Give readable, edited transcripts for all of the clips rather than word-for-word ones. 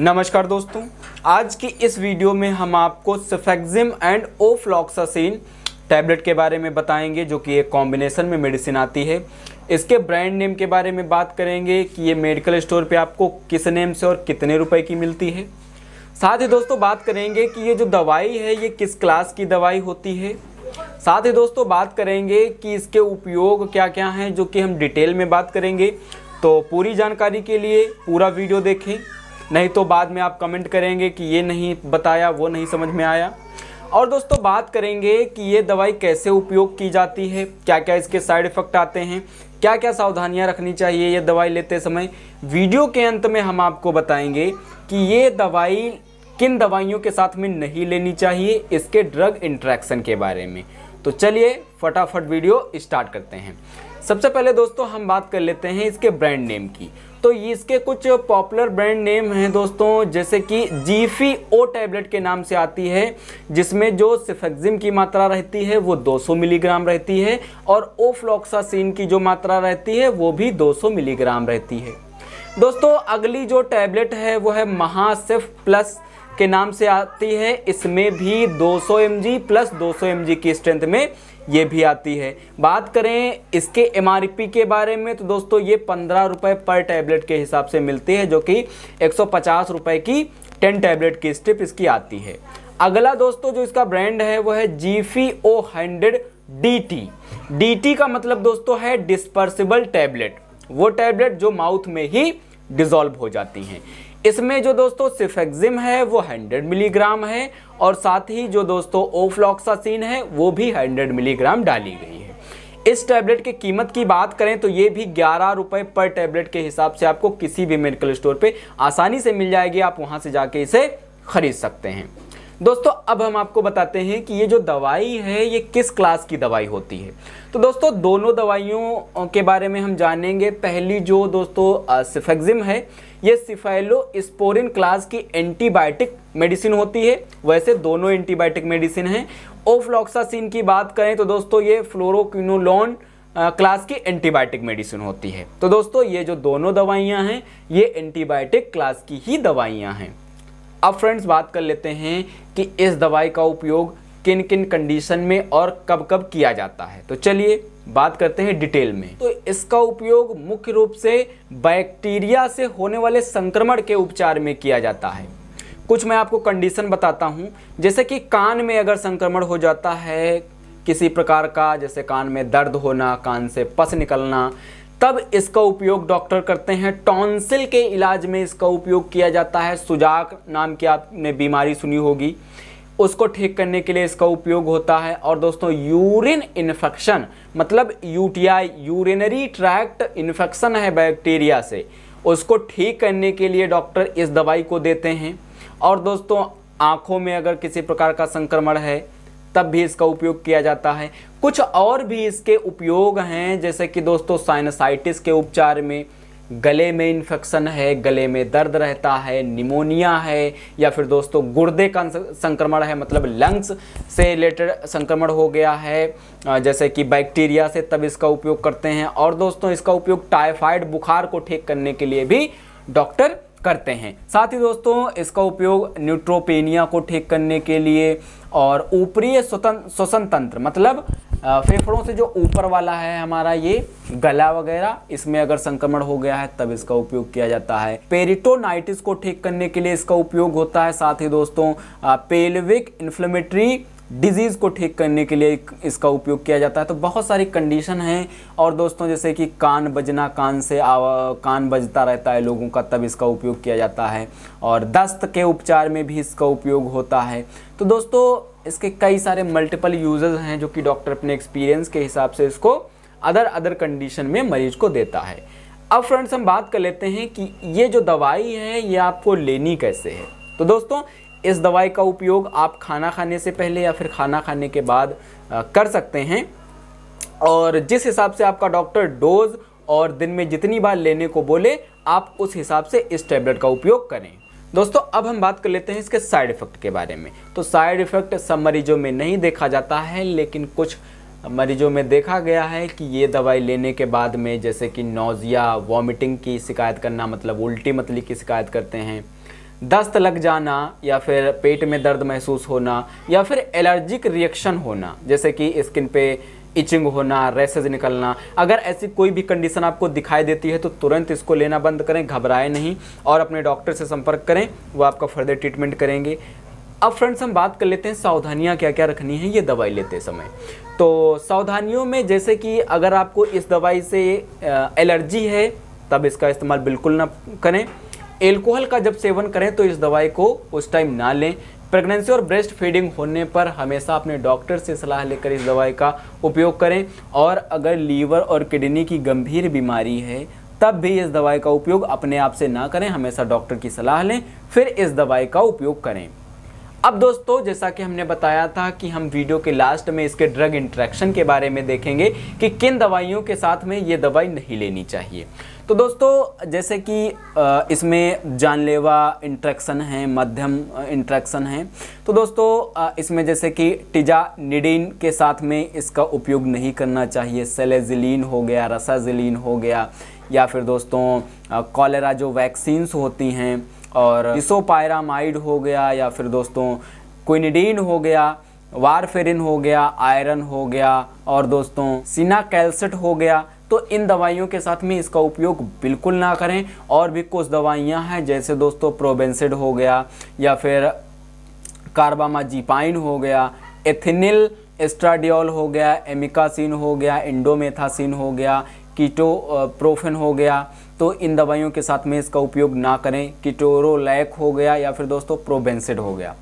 नमस्कार दोस्तों, आज की इस वीडियो में हम आपको सेफिक्सिम एंड ओफ्लॉक्सासिन टैबलेट के बारे में बताएंगे, जो कि एक कॉम्बिनेशन में मेडिसिन आती है। इसके ब्रांड नेम के बारे में बात करेंगे कि ये मेडिकल स्टोर पे आपको किस नेम से और कितने रुपए की मिलती है। साथ ही दोस्तों बात करेंगे कि ये जो दवाई है ये किस क्लास की दवाई होती है। साथ ही दोस्तों बात करेंगे कि इसके उपयोग क्या क्या हैं, जो कि हम डिटेल में बात करेंगे। तो पूरी जानकारी के लिए पूरा वीडियो देखें, नहीं तो बाद में आप कमेंट करेंगे कि ये नहीं बताया, वो नहीं समझ में आया। और दोस्तों बात करेंगे कि ये दवाई कैसे उपयोग की जाती है, क्या क्या इसके साइड इफ़ेक्ट आते हैं, क्या क्या सावधानियां रखनी चाहिए ये दवाई लेते समय। वीडियो के अंत में हम आपको बताएंगे कि ये दवाई किन दवाइयों के साथ में नहीं लेनी चाहिए, इसके ड्रग इंटरेक्शन के बारे में। तो चलिए फटाफट वीडियो स्टार्ट करते हैं। सबसे पहले दोस्तों हम बात कर लेते हैं इसके ब्रांड नेम की। तो ये इसके कुछ पॉपुलर ब्रांड नेम हैं दोस्तों, जैसे कि जीफी ओ टैबलेट के नाम से आती है, जिसमें जो सेफिक्सिम की मात्रा रहती है वो 200 मिलीग्राम रहती है और ओफ्लॉक्सासिन की जो मात्रा रहती है वो भी 200 मिलीग्राम रहती है। दोस्तों अगली जो टैबलेट है वो है महासेफ प्लस के नाम से आती है। इसमें भी 200 mg प्लस 200 mg की स्ट्रेंथ में ये भी आती है। बात करें इसके MRP के बारे में तो दोस्तों ये 15 रुपये पर टैबलेट के हिसाब से मिलती है, जो कि 150 रुपये की 10 टैबलेट की स्ट्रिप इसकी आती है। अगला दोस्तों जो इसका ब्रांड है वो है GFO 100 DT। DT का मतलब दोस्तों है डिस्पर्सिबल टैबलेट, वो टैबलेट जो माउथ में ही डिजॉल्व हो जाती हैं। इसमें जो दोस्तों सेफिक्सिम है वो 100 मिलीग्राम है और साथ ही जो दोस्तों ओफ्लॉक्सासिन है वो भी 100 मिलीग्राम डाली गई है। इस टैबलेट की कीमत की बात करें तो ये भी 11 रुपये पर टैबलेट के हिसाब से आपको किसी भी मेडिकल स्टोर पे आसानी से मिल जाएगी। आप वहाँ से जाके इसे खरीद सकते हैं। दोस्तों अब हम आपको बताते हैं कि ये जो दवाई है ये किस क्लास की दवाई होती है। तो दोस्तों दोनों दवाइयों के बारे में हम जानेंगे। पहली जो दोस्तों सेफिक्सिम है ये सिफेलोस्पोरिन क्लास की एंटीबायोटिक मेडिसिन होती है। वैसे दोनों एंटीबायोटिक मेडिसिन हैं। ओफ्लॉक्सासिन की बात करें तो दोस्तों ये फ्लोरोक्विनोलोन क्लास की एंटीबायोटिक मेडिसिन होती है। तो दोस्तों ये जो दोनों दवाइयाँ हैं ये एंटीबायोटिक क्लास की ही दवाइयाँ हैं। अब फ्रेंड्स बात कर लेते हैं कि इस दवाई का उपयोग किन किन कंडीशन में और कब कब किया जाता है। तो चलिए बात करते हैं डिटेल में। तो इसका उपयोग मुख्य रूप से बैक्टीरिया से होने वाले संक्रमण के उपचार में किया जाता है। कुछ मैं आपको कंडीशन बताता हूं, जैसे कि कान में अगर संक्रमण हो जाता है किसी प्रकार का, जैसे कान में दर्द होना, कान से पस निकलना, तब इसका उपयोग डॉक्टर करते हैं। टॉन्सिल के इलाज में इसका उपयोग किया जाता है। सुजाक नाम की आपने बीमारी सुनी होगी, उसको ठीक करने के लिए इसका उपयोग होता है। और दोस्तों यूरिन इन्फेक्शन मतलब यूटीआई, यूरिनरी ट्रैक्ट इन्फेक्शन है बैक्टीरिया से, उसको ठीक करने के लिए डॉक्टर इस दवाई को देते हैं। और दोस्तों आँखों में अगर किसी प्रकार का संक्रमण है तब भी इसका उपयोग किया जाता है। कुछ और भी इसके उपयोग हैं, जैसे कि दोस्तों साइनसाइटिस के उपचार में, गले में इन्फेक्शन है, गले में दर्द रहता है, निमोनिया है, या फिर दोस्तों गुर्दे का संक्रमण है मतलब लंग्स से रिलेटेड संक्रमण हो गया है जैसे कि बैक्टीरिया से, तब इसका उपयोग करते हैं। और दोस्तों इसका उपयोग टाइफाइड बुखार को ठीक करने के लिए भी डॉक्टर करते हैं। साथ ही दोस्तों इसका उपयोग न्यूट्रोपेनिया को ठीक करने के लिए और ऊपरी श्वसन तंत्र मतलब फेफड़ों से जो ऊपर वाला है हमारा ये गला वगैरह, इसमें अगर संक्रमण हो गया है तब इसका उपयोग किया जाता है। पेरिटोनाइटिस को ठीक करने के लिए इसका उपयोग होता है। साथ ही दोस्तों पेल्विक इन्फ्लेमेटरी डिजीज़ को ठीक करने के लिए इसका उपयोग किया जाता है। तो बहुत सारी कंडीशन हैं। और दोस्तों जैसे कि कान बजना, कान से कान बजता रहता है लोगों का, तब इसका उपयोग किया जाता है। और दस्त के उपचार में भी इसका उपयोग होता है। तो दोस्तों इसके कई सारे मल्टीपल यूजेस हैं, जो कि डॉक्टर अपने एक्सपीरियंस के हिसाब से इसको अदर कंडीशन में मरीज को देता है। अब फ्रेंड्स हम बात कर लेते हैं कि ये जो दवाई है ये आपको लेनी कैसे है। तो दोस्तों इस दवाई का उपयोग आप खाना खाने से पहले या फिर खाना खाने के बाद कर सकते हैं। और जिस हिसाब से आपका डॉक्टर डोज और दिन में जितनी बार लेने को बोले आप उस हिसाब से इस टैबलेट का उपयोग करें। दोस्तों अब हम बात कर लेते हैं इसके साइड इफ़ेक्ट के बारे में। तो साइड इफ़ेक्ट सब मरीजों में नहीं देखा जाता है, लेकिन कुछ मरीजों में देखा गया है कि ये दवाई लेने के बाद में जैसे कि नौजिया, वॉमिटिंग की शिकायत करना मतलब उल्टी मतली की शिकायत करते हैं। दस्त लग जाना या फिर पेट में दर्द महसूस होना या फिर एलर्जिक रिएक्शन होना, जैसे कि स्किन पे इचिंग होना, रैसेज निकलना, अगर ऐसी कोई भी कंडीशन आपको दिखाई देती है तो तुरंत इसको लेना बंद करें, घबराएं नहीं और अपने डॉक्टर से संपर्क करें, वो आपका फर्दर ट्रीटमेंट करेंगे। अब फ्रेंड्स हम बात कर लेते हैं सावधानियां क्या क्या रखनी है ये दवाई लेते समय। तो सावधानियों में जैसे कि अगर आपको इस दवाई से एलर्जी है तब इसका इस्तेमाल बिल्कुल ना करें। एल्कोहल का जब सेवन करें तो इस दवाई को उस टाइम ना लें। प्रेगनेंसी और ब्रेस्ट फीडिंग होने पर हमेशा अपने डॉक्टर से सलाह लेकर इस दवाई का उपयोग करें और अगर लीवर और किडनी की गंभीर बीमारी है तब भी इस दवाई का उपयोग अपने आप से ना करें, हमेशा डॉक्टर की सलाह लें फिर इस दवाई का उपयोग करें। अब दोस्तों जैसा कि हमने बताया था कि हम वीडियो के लास्ट में इसके ड्रग इंटरेक्शन के बारे में देखेंगे कि किन दवाइयों के साथ में ये दवाई नहीं लेनी चाहिए। तो दोस्तों जैसे कि इसमें जानलेवा इंटरेक्शन है, मध्यम इंटरेक्शन है, तो दोस्तों इसमें जैसे कि टिजानिडीन के साथ में इसका उपयोग नहीं करना चाहिए। सेलेजिलीन हो गया, रसाजिलीन हो गया, या फिर दोस्तों कॉलेरा जो वैक्सीन्स होती हैं और डिसोपायरामाइड हो गया, या फिर दोस्तों क्विनिडीन हो गया, वारफेरिन हो गया, आयरन हो गया और दोस्तों सिनाकैल्सेट हो गया, तो इन दवाइयों के साथ में इसका उपयोग बिल्कुल ना करें। और भी कुछ दवाइयां हैं जैसे दोस्तों प्रोबेनेसिड हो गया या फिर कार्बामाजेपाइन हो गया, एथिनिल एस्ट्राडियोल हो गया, एमिकासिन हो गया, इंडोमेथासिन हो गया, कीटोप्रोफेन हो गया, तो इन दवाइयों के साथ में इसका उपयोग ना करें। केटोरोलैक हो गया या फिर दोस्तों प्रोबेनेसिड हो गया।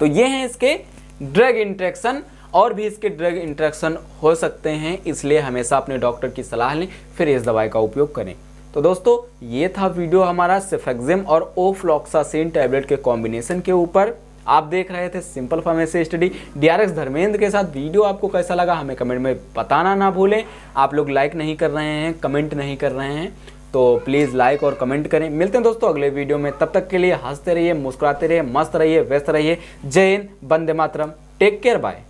तो ये हैं इसके ड्रग इंटरेक्शन। और भी इसके ड्रग इंटरेक्शन हो सकते हैं, इसलिए हमेशा अपने डॉक्टर की सलाह लें फिर इस दवाई का उपयोग करें। तो दोस्तों ये था वीडियो हमारा सेफेक्सिम और ओफ्लॉक्सासिन टैबलेट के कॉम्बिनेशन के ऊपर। आप देख रहे थे simple pharmacy study DRX Dharmendra के साथ। वीडियो आपको कैसा लगा हमें कमेंट में बताना ना भूलें। आप लोग लाइक नहीं कर रहे हैं, कमेंट नहीं कर रहे हैं, तो प्लीज़ लाइक और कमेंट करें। मिलते हैं दोस्तों अगले वीडियो में, तब तक के लिए हंसते रहिए, मुस्कुराते रहिए, मस्त रहिए, व्यस्त रहिए। जय हिंद, वंदे मातरम, टेक केयर, बाय।